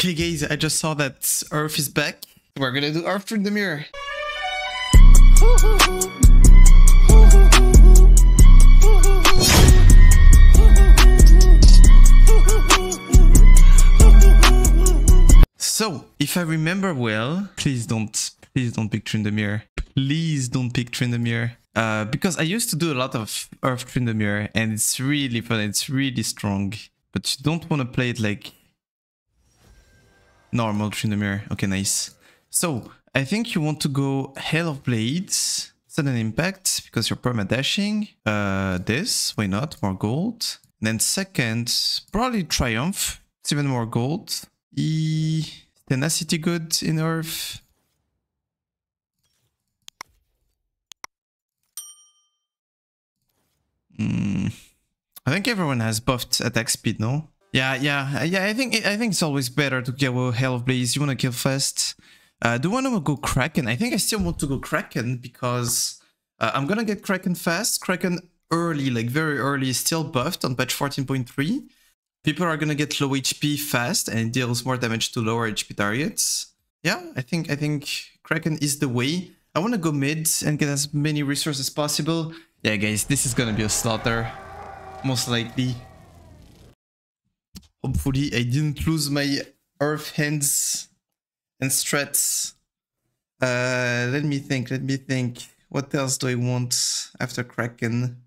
Okay guys, I just saw that URF is back. We're gonna do URF Tryndamere. So, if I remember well, please don't pick Tryndamere. Please don't pick Tryndamere. Because I used to do a lot of URF Tryndamere and it's really fun, it's really strong. But you don't want to play it like normal Tryndamere. Okay, nice. So, I think you want to go Hail of Blades, sudden impact, because you're perma-dashing. This, why not? More gold. And then second, probably Triumph. It's even more gold. E... Tenacity good in Earth. I think everyone has buffed attack speed, no? Yeah. I think it's always better to go Hail of Blades. You want to kill fast. Do I want to go Kraken? I think I still want to go Kraken because I'm gonna get Kraken fast. Kraken early, like very early, still buffed on patch 14.3. People are gonna get low HP fast and it deals more damage to lower HP targets. Yeah, I think Kraken is the way. I want to go mid and get as many resources as possible. Yeah, guys, this is gonna be a slaughter, most likely. Hopefully I didn't lose my earth hands and strats. Let me think. What else do I want after Kraken?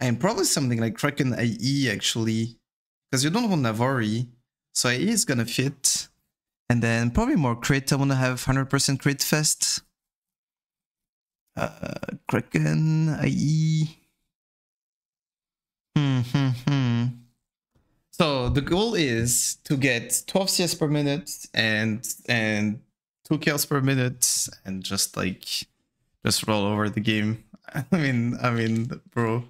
I'm probably something like Kraken IE actually. Because you don't want Navari. So IE is gonna fit. And then probably more crit. I wanna have 100% crit fest. Kraken IE. So the goal is to get 12 CS per minute and 2 kills per minute and just roll over the game. I mean, bro,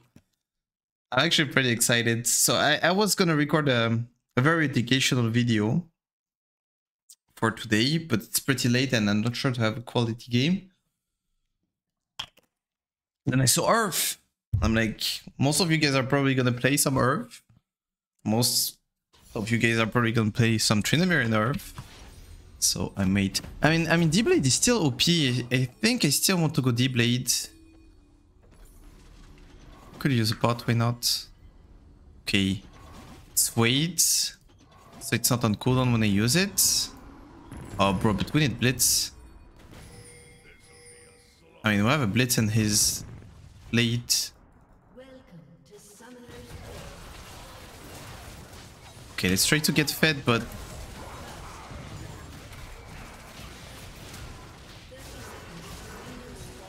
I'm actually pretty excited. So I was gonna record a very educational video for today, but it's pretty late and I'm not sure to have a quality game. Then I saw URF. I'm like, most of you guys are probably gonna play some URF. Most of you guys are probably gonna play some Tryndamere in URF. So I mean D-Blade is still OP. I think I still want to go D-Blade. Could use a bot, why not? Okay. Let's wait. So it's not on cooldown when I use it. Oh bro, but we need Blitz. I mean, we have a Blitz in his blade. Okay, let's try to get fed, but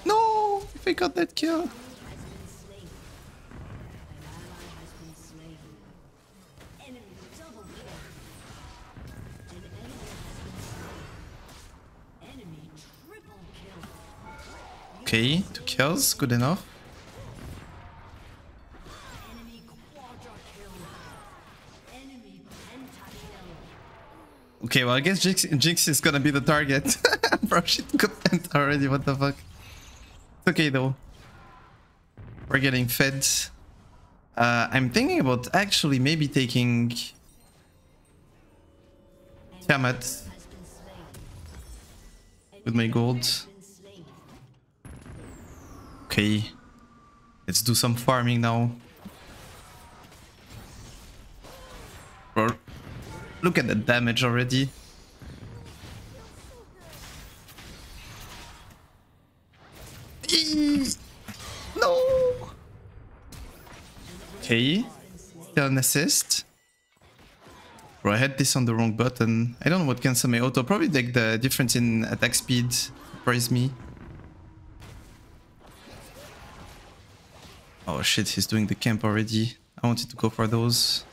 no! If I got that kill. Okay, 2 kills, good enough. Okay, well, I guess Jinx is gonna be the target. Bro, she got bent already, what the fuck. It's okay, though. We're getting fed. I'm thinking about actually maybe taking... Tiamat. With my gold. Okay. Let's do some farming now. Bro. Look at the damage already. No! Okay. Still an assist. Bro, I had this on the wrong button. I don't know what cancel my auto. Probably like the difference in attack speed surprised me. Oh shit, he's doing the camp already. I wanted to go for those.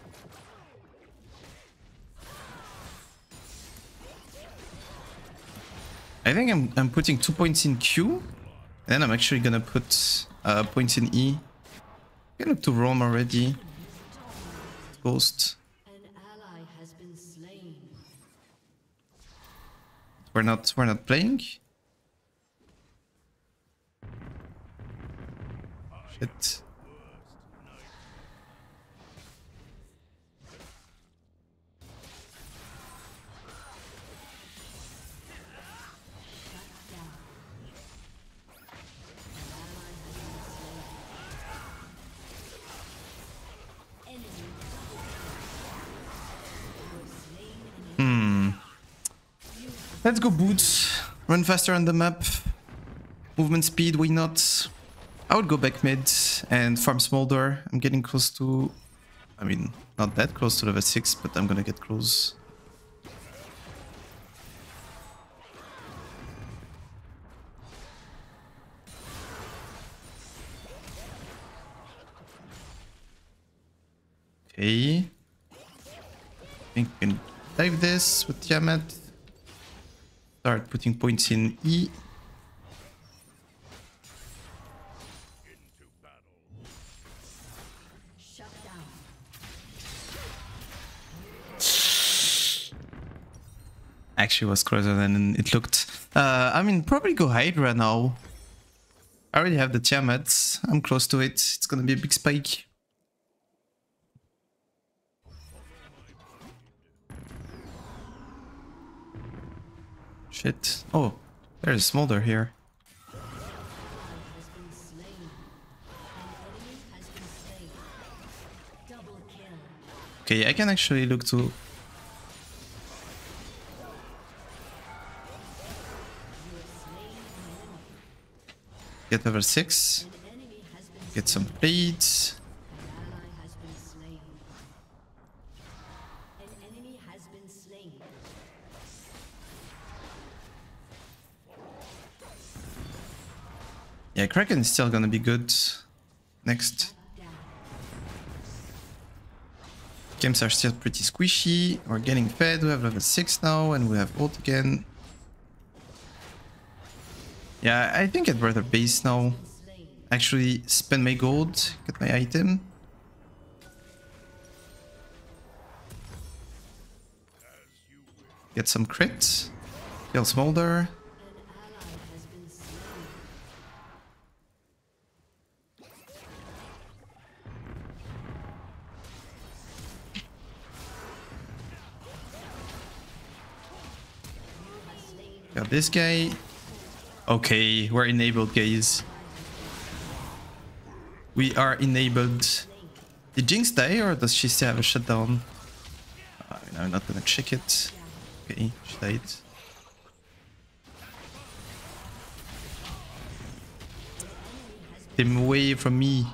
I think I'm putting 2 points in Q, and then I'm actually gonna put points in E. I look to roam already. Ghost. We're not playing. Shit. Let's go boots. Run faster on the map. Movement speed, why not? I would go back mid and farm Smolder. I'm getting close to... I mean, not that close to level 6, but I'm gonna get close. Okay. I think we can dive this with Tiamat. Start putting points in E. Actually was closer than it looked. I mean, probably go Hydra now. I already have the Tiamat. I'm close to it. It's gonna be a big spike. Shit. Oh, there's a Smolder here. Okay, I can actually look to... get level 6, get some blades. Yeah, Kraken is still gonna be good. Next. Games are still pretty squishy. We're getting fed. We have level 6 now and we have ult again. Yeah, I think I'd rather base now. Actually, spend my gold, get my item. Get some crits. Kill Smolder. Got this guy. Okay, we're enabled, guys. We are enabled. Did Jinx die or does she still have a shutdown? I'm not gonna check it. Okay, she died. Get him away from me.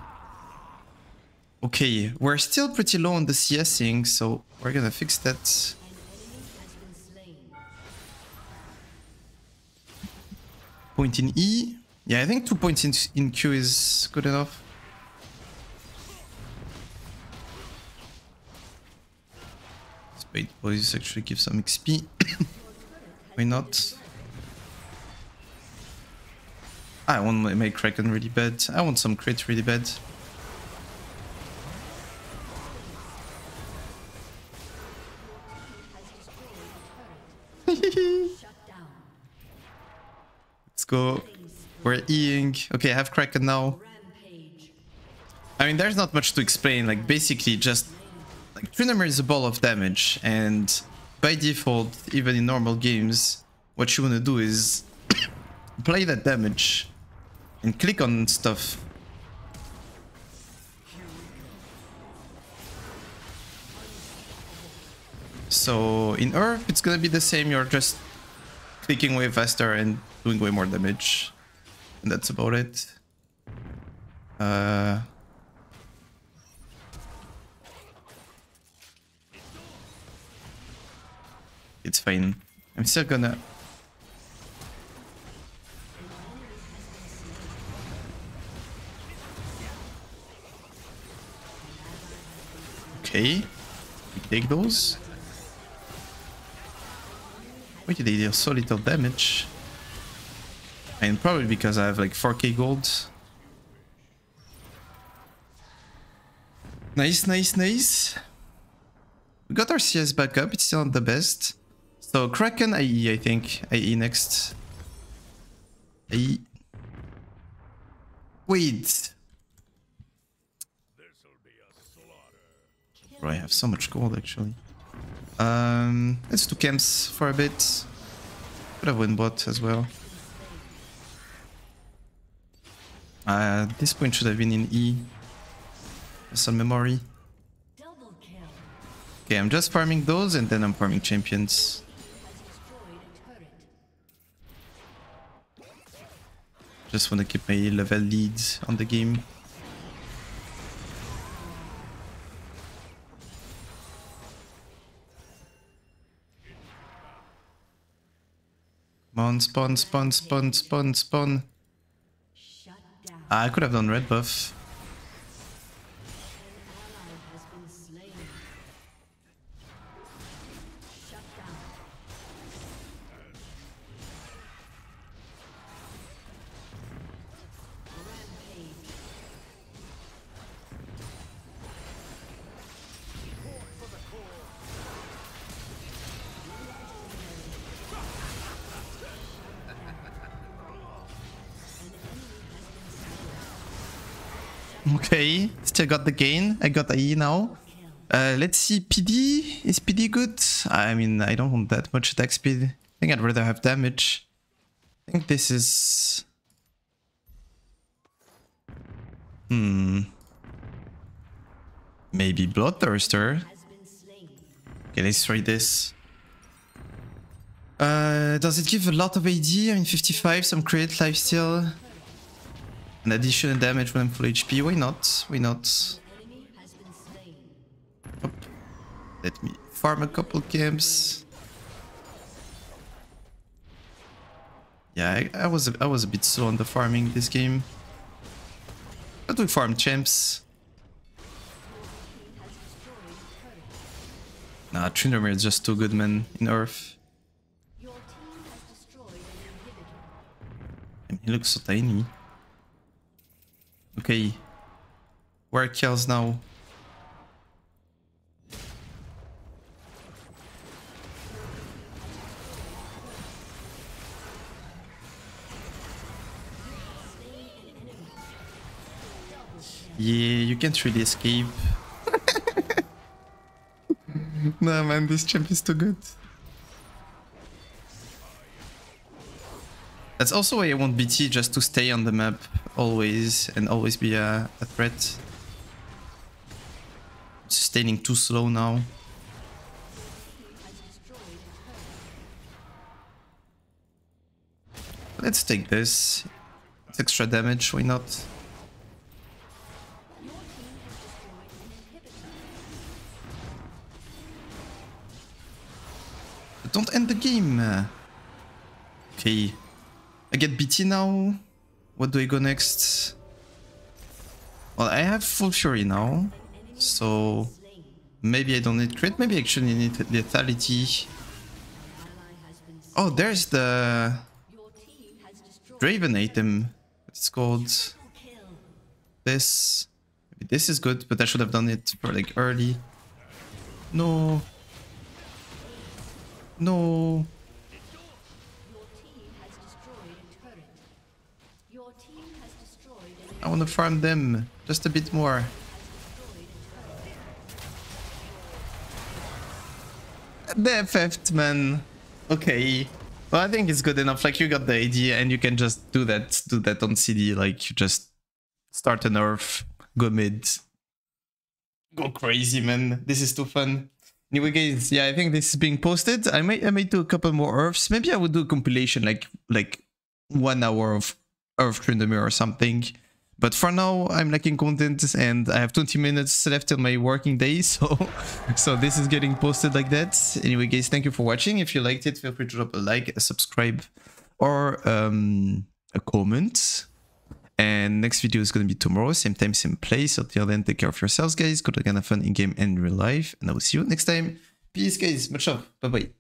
Okay, we're still pretty low on the CSing, so we're gonna fix that. Point in E. Yeah, I think 2 points in Q is good enough. Spade boys actually give some XP. Why not? I want to make Kraken really bad. I want some crit really bad. Go. We're E-ing. Okay, I have Kraken now. I mean, there's not much to explain. Like, basically, just like Tryndamere is a ball of damage, and by default, even in normal games, what you want to do is play that damage and click on stuff. So in URF, it's gonna be the same. You're just clicking way faster and doing way more damage, and that's about it. It's fine. I'm still gonna... okay, we take those. Why did they deal so little damage? And probably because I have like 4k gold. Nice, nice, nice. We got our CS back up. It's still not the best. So Kraken, IE, I think. IE next. IE. Wait. Bro, I have so much gold actually. Let's do camps for a bit. Could have win bot as well. This point should have been in E. Some memory. Okay, I'm just farming those and then I'm farming champions. Just want to keep my level leads on the game. Come on, spawn, spawn, spawn, spawn, spawn. I could have done red buff. Okay, still got the gain. I got IE now. Let's see, PD. Is PD good? I mean, I don't want that much attack speed. I think I'd rather have damage. I think this is... Maybe Bloodthirster. Okay, let's try this. Does it give a lot of AD? I mean, 55, some crit, lifesteal. An additional damage when I'm full HP. Why not? Why not? Oh. Let me farm a couple camps. Yeah, I was a bit slow on the farming this game. But we farm champs. Nah, Tryndamere is just too good, man, in URF. And he looks so tiny. Okay, where kills now? Yeah, you can't really escape. Nah, man, this champ is too good. That's also why I want BT, just to stay on the map always and always be a threat. Sustaining too slow now. Let's take this. It's extra damage, why not? But don't end the game! Okay. I get BT now. What do I go next? Well, I have full fury now, so maybe I don't need crit. Maybe I actually need lethality. Oh, there's the Draven item. It's called this. Maybe this is good, but I should have done it for like early. No. No. I want to farm them just a bit more. The theft, man. Okay. Well, I think it's good enough. Like, you got the idea and you can just do that on CD. Like, you just start an URF, go mid, go crazy, man. This is too fun. Anyway, guys, yeah, I think this is being posted. I might do a couple more URFs. Maybe I would do a compilation, like 1 hour of URF Tryndamere or something. But for now, I'm lacking content and I have 20 minutes left on my working day, so this is getting posted like that. Anyway, guys, thank you for watching. If you liked it, feel free to drop a like, a subscribe, or a comment. And next video is going to be tomorrow, same time, same place. Until then, take care of yourselves, guys. Good luck and have fun in game and real life. And I will see you next time. Peace, guys. Much love. Bye-bye.